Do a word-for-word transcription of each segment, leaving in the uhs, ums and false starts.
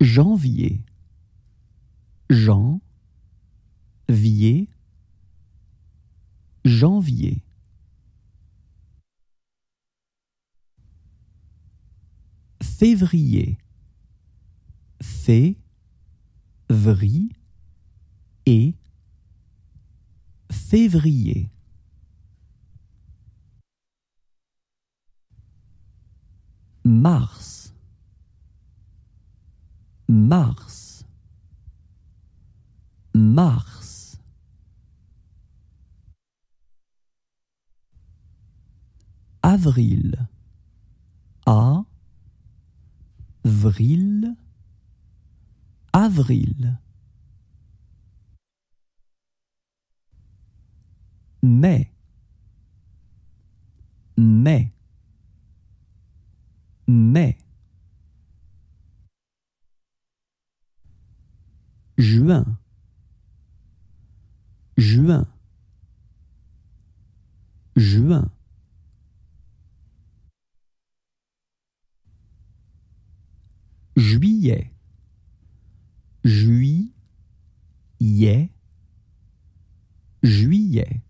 Janvier. Jean, vier, janvier. Février. Fé, vri, et, février. Mars. Mars. Mars. Avril. A, vril, avril. Mai. Mai. Mai. Juin. Juin. Juin. Juillet. Juillet. Juillet.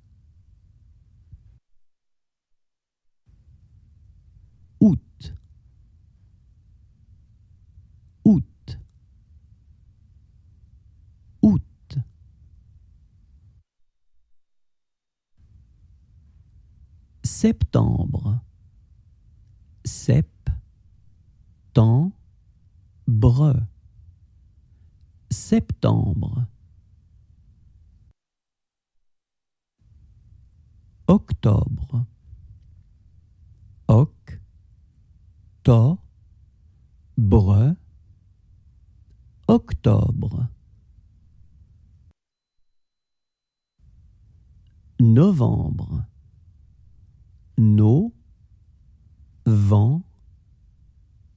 Août. Août. Août. Septembre. Sep-tem- Bre. Septembre. Octobre. Oc. To. Bre. Octobre. Novembre. No. Vent.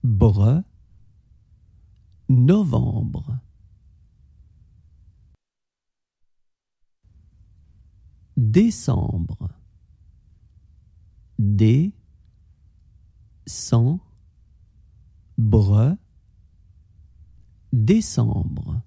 Bre. Novembre. Décembre. Dé, cent, bre, décembre.